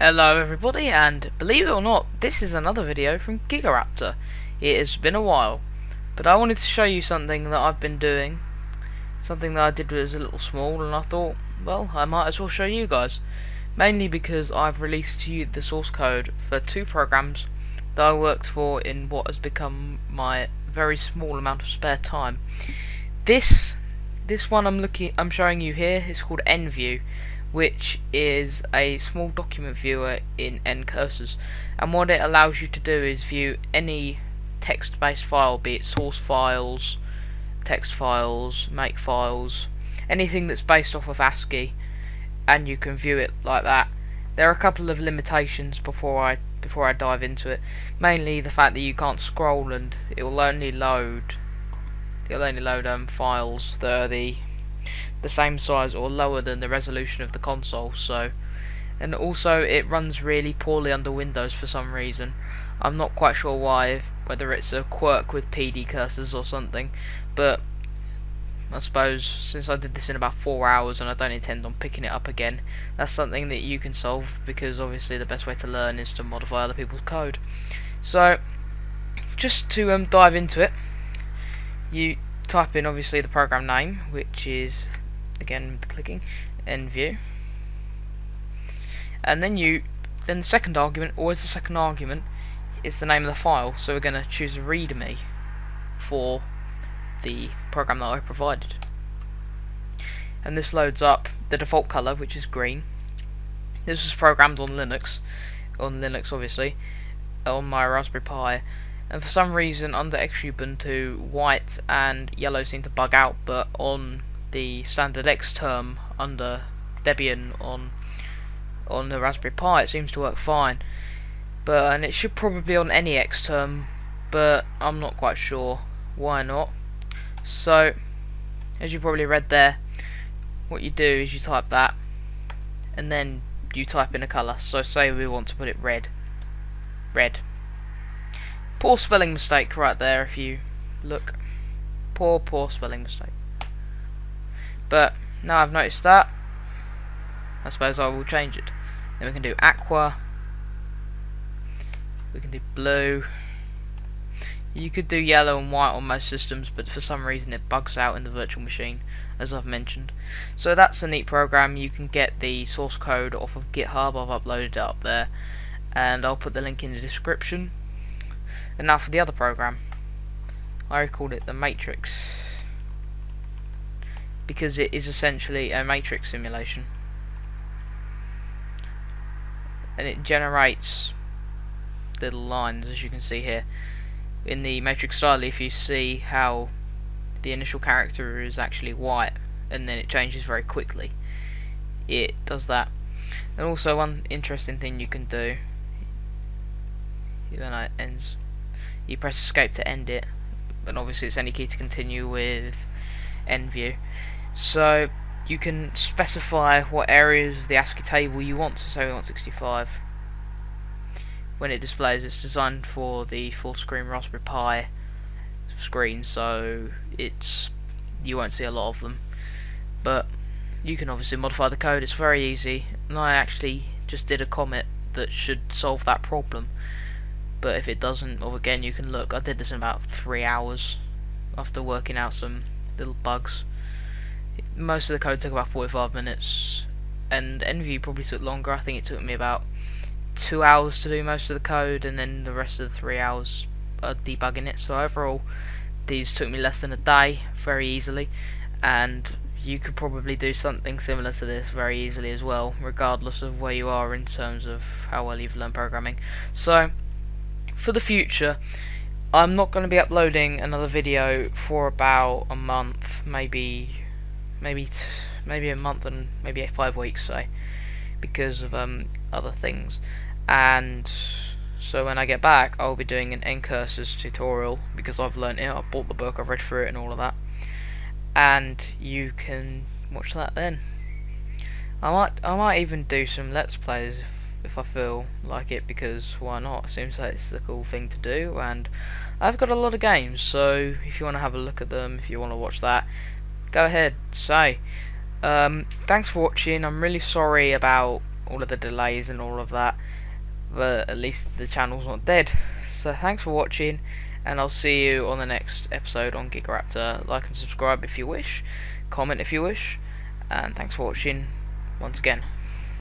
Hello everybody, and believe it or not, this is another video from GigaRaptor. It has been a while, but I wanted to show you something that I've been doing. Something that I did was a little small, and I thought, well, I might as well show you guys. Mainly because I've released to you the source code for two programs that I worked for in what has become my very small amount of spare time. This one I'm showing you here is called NView, which is a small document viewer in NCurses, and what it allows you to do is view any text-based file, be it source files, text files, make files, anything that's based off of ASCII, and you can view it like that. There are a couple of limitations before I dive into it, mainly the fact that you can't scroll and it will only load files that are the same size or lower than the resolution of the console. So, and also it runs really poorly under Windows for some reason. I'm not quite sure why, whether it's a quirk with PD curses or something, but I suppose since I did this in about 4 hours and I don't intend on picking it up again, that's something that you can solve, because obviously the best way to learn is to modify other people's code. So just to dive into it, you type in obviously the program name, which is, again with the clicking, NView, and then the second argument, is the name of the file. So we're going to choose a readme for the program that I provided, and this loads up the default color, which is green. This was programmed on Linux, obviously, on my Raspberry Pi. And for some reason under Xubuntu, white and yellow seem to bug out, but on the standard X term under Debian on the Raspberry Pi it seems to work fine. But and it should probably on any X term, but I'm not quite sure why not. So as you probably read there, what you do is you type that and then you type in a colour. So say we want to put it red. Poor spelling mistake right there, if you look. Poor spelling mistake. But now I've noticed that, I suppose I will change it. Then we can do aqua, we can do blue. You could do yellow and white on most systems, but for some reason it bugs out in the virtual machine, as I've mentioned. So that's a neat program. You can get the source code off of GitHub. I've uploaded it up there, and I'll put the link in the description. And now for the other program. I called it the Matrix because it is essentially a matrix simulation, and it generates little lines, as you can see here in the matrix style. If you see how the initial character is actually white and then it changes very quickly, it does that. And also one interesting thing you can do, then it ends. You press escape to end it, but obviously it's any key to continue with NView. So you can specify what areas of the ASCII table you want. So we want 65. When it displays, it's designed for the full screen Raspberry Pi screen, so it's, you won't see a lot of them. But you can obviously modify the code. It's very easy, and I actually just did a comment that should solve that problem. But if it doesn't, or again, you can look. I did this in about 3 hours after working out some little bugs. Most of the code took about 45 minutes, and NView probably took longer. I think it took me about 2 hours to do most of the code, and then the rest of the 3 hours debugging it. So overall, these took me less than a day, very easily. And you could probably do something similar to this very easily as well, regardless of where you are in terms of how well you've learned programming. So for the future, I'm not going to be uploading another video for about a month, maybe a month and maybe 5 weeks, say, because of other things. And so when I get back, I'll be doing an NCurses tutorial, because I've learnt it. I bought the book, I've read through it, and all of that. And you can watch that then. I might even do some Let's Plays if I feel like it, because why not? It seems like it's the cool thing to do, and I've got a lot of games, so if you want to have a look at them, if you want to watch that, go ahead. So thanks for watching. I'm really sorry about all of the delays and all of that, but at least the channel's not dead. So thanks for watching, and I'll see you on the next episode on GigaRaptor. Like and subscribe if you wish, comment if you wish, and thanks for watching once again.